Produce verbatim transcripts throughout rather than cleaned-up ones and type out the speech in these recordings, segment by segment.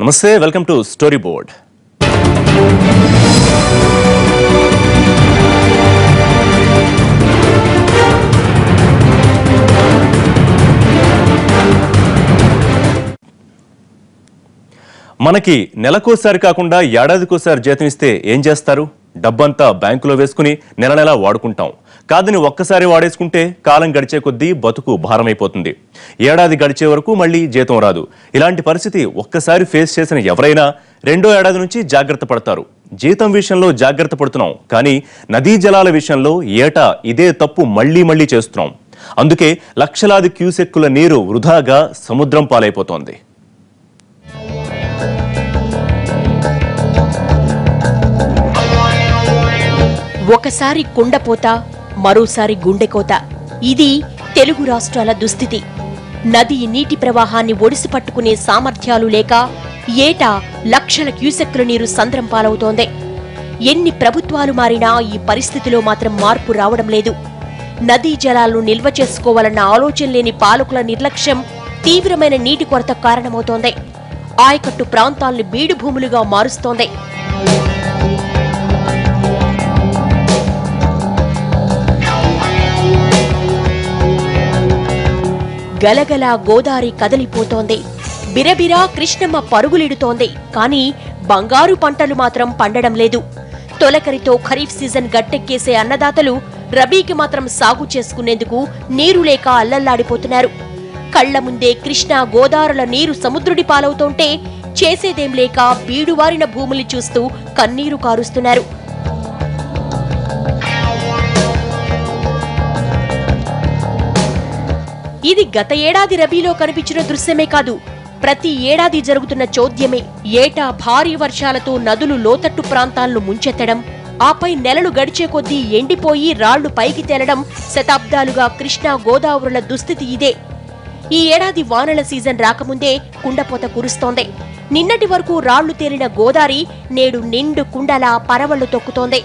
Namaste, welcome to Storyboard. మనకి నెలకోసారి కాకుండా ఏడాదికోసారి జీతం ఇస్తే ఏం చేస్తారు? డబ్బంతా బ్యాంకులో వేసుకుని నెల నెలా వాడుకుంటాం. కాదని ఒక్కసారి వాడేసుకుంటే కాలం గడిచే కొద్దీ బతుకు భారమైపోతుంది. ఏడాది గడిచే వరకు మళ్ళీ జీతం రాదు. ఇలాంటి పరిస్థితి ఒక్కసారి ఫేస్ చేసిన ఎవరైనా రెండో ఏడాది నుంచి జాగ్రత్త పడతారు. జీతం విషయంలో జాగ్రత్త పడుతున్నాం, కానీ నదీ జలాల విషయంలో ఏటా ఇదే తప్పు మళ్లీ మళ్లీ చేస్తున్నాం. అందుకే లక్షలాది క్యూసెక్కుల నీరు వృధాగా సముద్రం పాలైపోతోంది. ఒకసారి కుండపోత, మరోసారి గుండెకోత. ఇది తెలుగు రాష్ట్రాల దుస్థితి. నది నీటి ప్రవాహాన్ని ఒడిసి పట్టుకునే సామర్థ్యాలు లేక ఏటా లక్షల క్యూసెక్కుల నీరు సంద్రం పాలవుతోంది. ఎన్ని ప్రభుత్వాలు మారినా ఈ పరిస్థితిలో మాత్రం మార్పు రావడం లేదు. నదీ జలాలను నిల్వ చేసుకోవాలన్న ఆలోచన లేని పాలకుల నిర్లక్ష్యం తీవ్రమైన నీటి కొరత కారణమవుతోంది. ఆయకట్టు ప్రాంతాలను బీడు భూములుగా మారుస్తోంది. గలగలా గోదావరి కదలిపోతోంది. బిరబిరా కృష్ణమ్మ పరుగులిడుతోంది. కానీ బంగారు పంటలు మాత్రం పండడం లేదు. తొలకరితో ఖరీఫ్ సీజన్ గట్టెక్కేసే అన్నదాతలు రబీకి మాత్రం సాగు చేసుకునేందుకు నీరు లేక అల్లల్లాడిపోతున్నారు. కళ్ల ముందే కృష్ణా గోదావరుల నీరు సముద్రుడి పాలవుతుంటే చేసేదేం లేక బీడువారిన భూముల్ని చూస్తూ కన్నీరు కారుస్తున్నారు. ఇది గత ఏడాది రబీలో కనిపించిన దృశ్యమే కాదు, ప్రతి ఏడాది జరుగుతున్న చోద్యమే. ఏటా భారీ వర్షాలతో నదులు లోతట్టు ప్రాంతాలను ముంచెత్తడం, ఆపై నెలలు గడిచే కొద్దీ ఎండిపోయి రాళ్లు పైకి తేలడం. శతాబ్దాలుగా కృష్ణా గోదావరుల దుస్థితి ఇదే. ఈ ఏడాది వానల సీజన్ రాకముందే కుండపోత కురుస్తోంది. నిన్నటి వరకు రాళ్లు తేలిన గోదావరి నేడు నిండు కుండలా పరవళ్లు తొక్కుతోంది.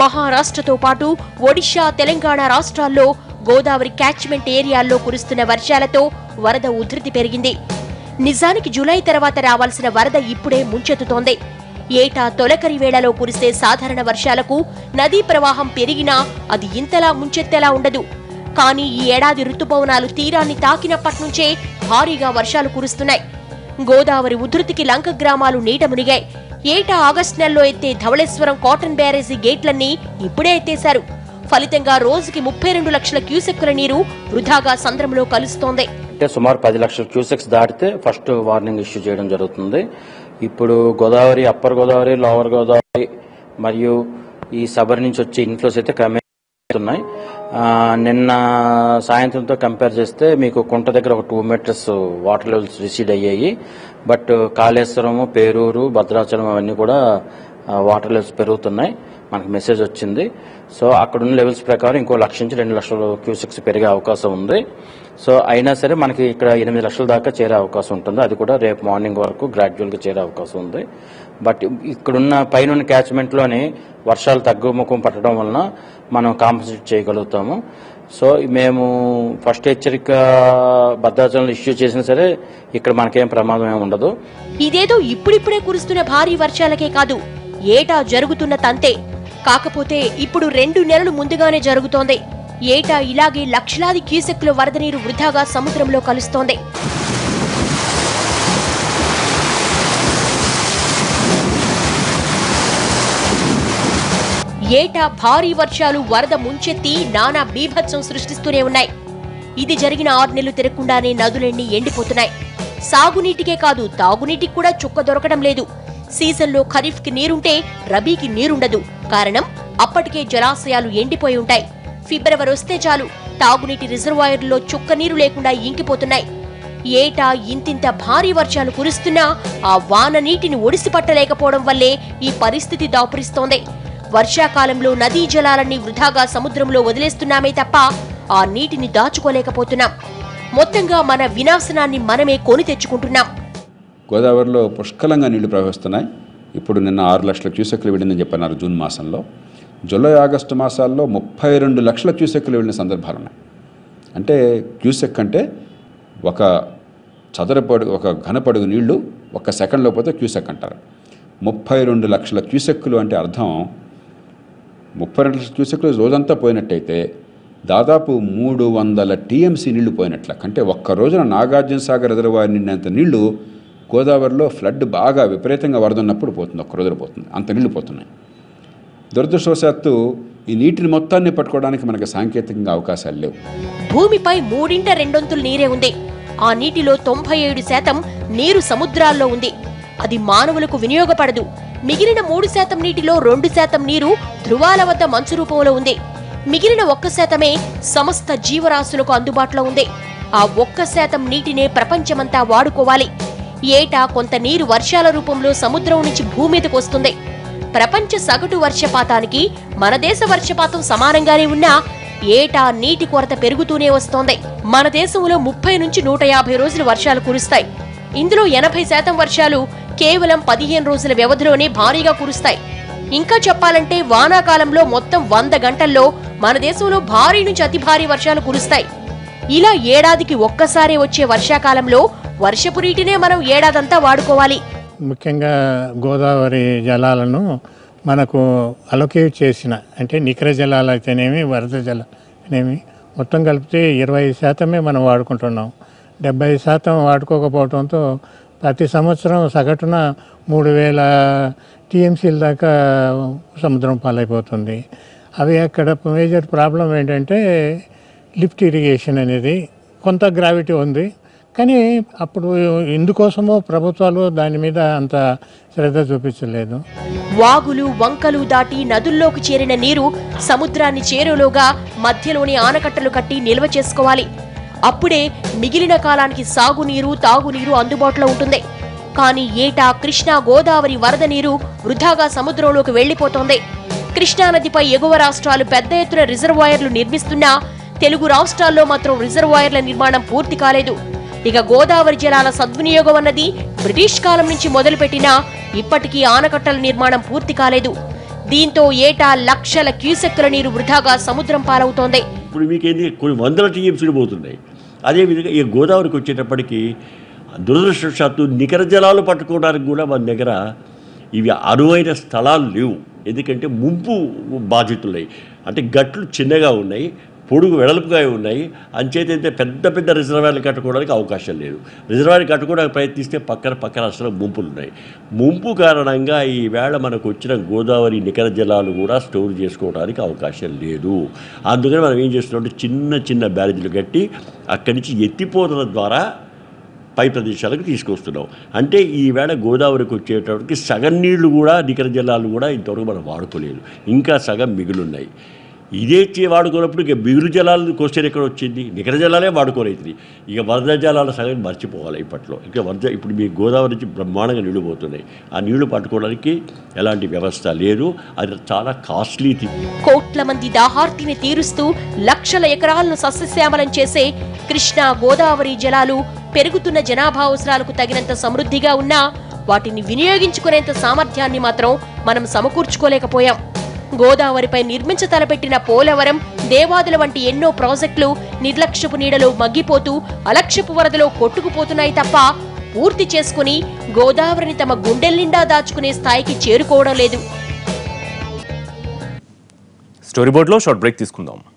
మహారాష్ట్రతో పాటు ఒడిశా, తెలంగాణ రాష్ట్రాల్లో గోదావరి క్యాచ్మెంట్ ఏరియాల్లో కురుస్తున్న వర్షాలతో వరద ఉధృతి పెరిగింది. నిజానికి జూలై తర్వాత రావాల్సిన వరద ఇప్పుడే ముంచెత్తుతోంది. ఏటా తొలకరి వేళలో కురిసే సాధారణ వర్షాలకు నదీ ప్రవాహం పెరిగినా అది ఇంతలా ముంచెత్తేలా ఉండదు. కానీ ఈ ఏడాది ఋతుపవనాలు తీరాన్ని తాకినప్పటి నుంచే భారీగా వర్షాలు కురుస్తున్నాయి. గోదావరి ఉధృతికి లంక గ్రామాలు నీట మునిగాయి. ఏటా ఆగస్టు నెలలో ఎత్తే ధవళేశ్వరం కాటన్ బ్యారేజీ గేట్లన్నీ ఇప్పుడే ఎత్తేశారు. ఫలితంగా రోజుకి ముప్పై రెండు లక్షల క్యూసెక్కుల నీరు వృధాగా సంద్రంలో కలుస్తోంది. అంటే సుమారు పది లక్షల క్యూసెక్స్ దాటితే ఫస్ట్ వార్నింగ్ ఇష్యూ చేయడం జరుగుతుంది. ఇప్పుడు గోదావరి, అప్పర్ గోదావరి, లోవర్ గోదావరి మరియు ఈ సబర్ నుంచి వచ్చే ఇన్ఫ్లోస్ అయితే క్రమేస్తున్నాయి. నిన్న సాయంత్రంతో కంపేర్ చేస్తే మీకు కుంట దగ్గర ఒక two metres water levels recede అయ్యాయి. బట్ కాళేశ్వరము, పేరూరు, భద్రాచలం అవన్నీ కూడా వాటర్ లెవెల్స్ పెరుగుతున్నాయి. మనకు మెసేజ్ వచ్చింది. సో అక్కడున్న లెవెల్స్ ప్రకారం ఇంకో లక్ష నుంచి రెండు లక్షల క్యూసెక్స్ పెరిగే అవకాశం ఉంది. సో అయినా సరే మనకి ఇక్కడ ఎనిమిది లక్షల దాకా చేరే అవకాశం ఉంటుంది. అది కూడా రేపు మార్నింగ్ వరకు గ్రాడ్యువల్గా చేరే అవకాశం ఉంది. బట్ ఇక్కడున్న పైన క్యాచ్మెంట్లోనే వర్షాలు తగ్గుముఖం పట్టడం వలన మనం కాంపన్సేట్ చేయగలుగుతాము. సో మేము ఫస్ట్ హెచ్చరిక భద్రాచలం ఇష్యూ చేసినా సరే ఇక్కడ మనకేం ప్రమాదం ఏమి ఉండదు. ఇదేదో ఇప్పుడిప్పుడే కురుస్తున్న భారీ వర్షాలకే కాదు, ఏటా జరుగుతున్న తంతే. కాకపోతే ఇప్పుడు రెండు నెలలు ముందుగానే జరుగుతోంది. ఏటా ఇలాగే లక్షలాది క్యూసెక్కుల వరద నీరు వృధాగా సముద్రంలో కలుస్తోంది. ఏటా భారీ వర్షాలు వరద ముంచెత్తి నానా బీభత్సం సృష్టిస్తూనే ఉన్నాయి. ఇది జరిగిన ఆరు నెలలు తిరగకుండానే నదులన్నీ ఎండిపోతున్నాయి. సాగునీటికే కాదు, తాగునీటికి కూడా చుక్క దొరకడం లేదు. సీజన్లో ఖరీఫ్ కి నీరుంటే రబీకి నీరుండదు. కారణం, అప్పటికే జలాశయాలు ఎండిపోయి ఉంటాయి. ఫిబ్రవరి వస్తే చాలు తాగునీటి రిజర్వాయర్లో చుక్క నీరు లేకుండా ఇంకిపోతున్నాయి. ఏటా ఇంతింత భారీ వర్షాలు కురుస్తున్నా ఆ వాన నీటిని ఒడిసి పట్టలేకపోవడం వల్లే ఈ పరిస్థితి దాపురిస్తోంది. వర్షాకాలంలో నదీ జలాలన్నీ వృధాగా సముద్రంలో వదిలేస్తున్నామే తప్ప ఆ నీటిని దాచుకోలేకపోతున్నాం. మొత్తంగా మన వినాశనాన్ని మనమే కొని తెచ్చుకుంటున్నాం. గోదావరిలో పుష్కలంగా నీళ్లు ప్రవహిస్తున్నాయి. ఇప్పుడు నిన్న ఆరు లక్షల క్యూసెక్లు వెళ్ళిందని చెప్పన్నారు. జూన్ మాసంలో, జూలై ఆగస్టు మాసాల్లో ముప్పై రెండు లక్షల క్యూసెక్లు వెళ్ళిన సందర్భాలు ఉన్నాయి. అంటే క్యూసెక్ అంటే ఒక చదరపడు ఒక ఘనపడుగు నీళ్లు ఒక సెకండ్లో పోతే క్యూసెక్ అంటారు. ముప్పై రెండు లక్షల క్యూసెక్కులు అంటే అర్థం ముప్పై రెండు లక్షల క్యూసెక్లు రోజంతా పోయినట్టయితే దాదాపు మూడు వందల టీఎంసీ నీళ్లు పోయినట్ల, అంటే ఒక్క రోజున నాగార్జున సాగర్ రిజర్వాయర్ నిండినంత నీళ్లు గోదావరిలో ఫ్లడ్ బాగా విపరీతంగా వరదన్నప్పుడు పోతుంది, ఒక్క రోజున పోతుంది, అంత నీళ్లు పోతున్నాయి. దురదృష్టవశాత్తు ఈ నీటిని మొత్తాన్ని పట్టుకోవడానికి మనకు సాంకేతికంగా అవకాశాలు లేవు. భూమిపై మూడింట రెండొంతులు నీరే ఉంది. ఆ నీటిలో తొంభై ఏడు శాతం నీరు సముద్రాల్లో ఉంది. అది మానవులకు వినియోగపడదు. మిగిలిన మూడు శాతం నీటిలో రెండు శాతం నీరు ధృవాల వద్ద మంచు రూపంలో ఉంది. మిగిలిన ఒక్క శాతమే సమస్త జీవరాశులకు అందుబాటులో ఉంది. ఆ ఒక్క శాతం నీటినే ప్రపంచమంతా వాడుకోవాలి. ఏటా కొంత నీరు వర్షాల రూపంలో సముద్రం నుంచి భూమి మీదకు వస్తుంది. ప్రపంచ సగటు వర్షపాతానికి మన దేశ వర్షపాతం సమానంగానే ఉన్నా ఏటా నీటి కొరత పెరుగుతూనే వస్తోంది. మన దేశంలో ముప్పై నుంచి నూట యాభై రోజులు వర్షాలు కురుస్తాయి. ఇందులో ఎనభై శాతం వర్షాలు కేవలం పదిహేను రోజుల వ్యవధిలోనే భారీగా కురుస్తాయి. ఇంకా చెప్పాలంటే వానాకాలంలో మొత్తం వంద గంటల్లో మన దేశంలో భారీ నుంచి అతి భారీ వర్షాలు కురుస్తాయి. ఇలా ఏడాదికి ఒక్కసారి వచ్చే వర్షాకాలంలో వర్షపు నీటినే మనం ఏడాదంతా వాడుకోవాలి. ముఖ్యంగా గోదావరి జలాలను మనకు అలొకేట్ చేసిన అంటే నికర జలాలు అయితేనేమి వరద జలాలేమి మొత్తం కలిపితే ఇరవై శాతమే మనం వాడుకుంటున్నాం. డెబ్బై శాతం వాడుకోకపోవడంతో ప్రతి సంవత్సరం సగటున మూడు వేల టీఎంసీల దాకా సముద్రం పాలైపోతుంది. అవి అక్కడ మేజర్ ప్రాబ్లం ఏంటంటే లిఫ్ట్ ఇరిగేషన్ అనేది కొంత గ్రావిటీ ఉంది, కానీ అప్పుడు ఎందుకోసమో ప్రభుత్వాలు దాని మీద అంత శ్రద్ధ చూపించలేదు. వాగులు వంకలు దాటి నదుల్లోకి చేరిన నీరు సముద్రాన్ని చేరులోగా మధ్యలోని ఆనకట్టలు కట్టి నిల్వ చేసుకోవాలి. అప్పుడే మిగిలిన కాలానికి సాగునీరు తాగునీరు అందుబాటులో ఉంటుంది. కానీ ఏటా కృష్ణా గోదావరి వరద నీరు వృధాగా సముద్రంలోకి వెళ్లిపోతోంది. కృష్ణానదిపై ఎగువ రాష్ట్రాలు పెద్ద ఎత్తున రిజర్వాయర్లు నిర్మిస్తున్నా తెలుగు రాష్ట్రాల్లో మాత్రం రిజర్వాయర్ల నిర్మాణం పూర్తి కాలేదు. ఇక గోదావరి జలాల సద్వినియోగం అన్నది బ్రిటిష్ కాలం నుంచి మొదలుపెట్టినా ఇప్పటికీ ఆనకట్టల నిర్మాణం పూర్తి కాలేదు. దీంతో ఏటా లక్షల క్యూసెక్కుల నీరు వృధాగా సముద్రం పాలవుతోంది. ఇప్పుడు మీకేంది కొన్ని వందల టీఎంసీలు పోతున్నాయి. అదేవిధంగా ఈ గోదావరికి వచ్చేటప్పటికి దురదృష్టవశాత్తు నికర జలాలు పట్టుకోవడానికి కూడా మన దగ్గర ఇవి అనువైన స్థలాలు లేవు. ఎందుకంటే ముంపు బాధితులై అంటే గట్లు చిన్నగా ఉన్నాయి, పొడుగు వెడల్పుగా ఉన్నాయి, అంచేతైతే పెద్ద పెద్ద రిజర్వాయర్లు కట్టుకోవడానికి అవకాశం లేదు. రిజర్వాయర్లు కట్టుకోవడానికి ప్రయత్నిస్తే పక్కన పక్కన అసలు ముంపులు ఉన్నాయి. ముంపు కారణంగా ఈవేళ మనకు వచ్చిన గోదావరి నికర జలాలు కూడా స్టోర్ చేసుకోవడానికి అవకాశం లేదు. అందుకని మనం ఏం చేస్తున్నామంటే చిన్న చిన్న బ్యారేజీలు కట్టి అక్కడి నుంచి ఎత్తిపోతల ద్వారా పై ప్రదేశాలకు తీసుకొస్తున్నాం. అంటే ఈవేళ గోదావరికి వచ్చేటప్పటికి సగం నీళ్లు కూడా నికర జలాలు కూడా ఇంతవరకు మనం వాడుకోలేదు, ఇంకా సగం మిగులున్నాయి. ఇదే వాడుకున్నప్పుడు ఇక బిగురు జలాలు క్వశ్చన్ ఎక్కడ వచ్చింది? నికర జలాలే వాడుకోలేదు. ఇక వరద జలాల సంగతి మర్చిపోవాలి. ఇప్పట్లో ఇక వరద ఇప్పుడు మీ గోదావరి నుంచి బ్రహ్మాండంగా నీళ్లు పోతున్నాయి. ఆ నీళ్లు పట్టుకోవడానికి ఎలాంటి వ్యవస్థ లేదు. అది చాలా కాస్ట్లీ. కోట్ల మంది దాహార్తిని తీరుస్తూ లక్షల ఎకరాలను సస్యశ్యామలం చేసే కృష్ణా గోదావరి జలాలు పెరుగుతున్న జనాభా అవసరాలకు తగినంత సమృద్ధిగా ఉన్నా వాటిని వినియోగించుకునేంత సామర్థ్యాన్ని మాత్రం మనం సమకూర్చుకోలేకపోయాం. గోదావరిపై నిర్మించ తలపెట్టిన పోలవరం, దేవాదుల వంటి ఎన్నో ప్రాజెక్టులు నిర్లక్ష్యపు నీడలో మగ్గిపోతూ అలక్ష్యపు వరదలో కొట్టుకుపోతున్నాయి తప్ప పూర్తి చేసుకుని గోదావరిని తమ గుండెల నిండా దాచుకునే స్థాయికి చేరుకోవడం లేదు. స్టోరీ బోర్డులో షార్ట్ బ్రేక్ తీసుకుందాం.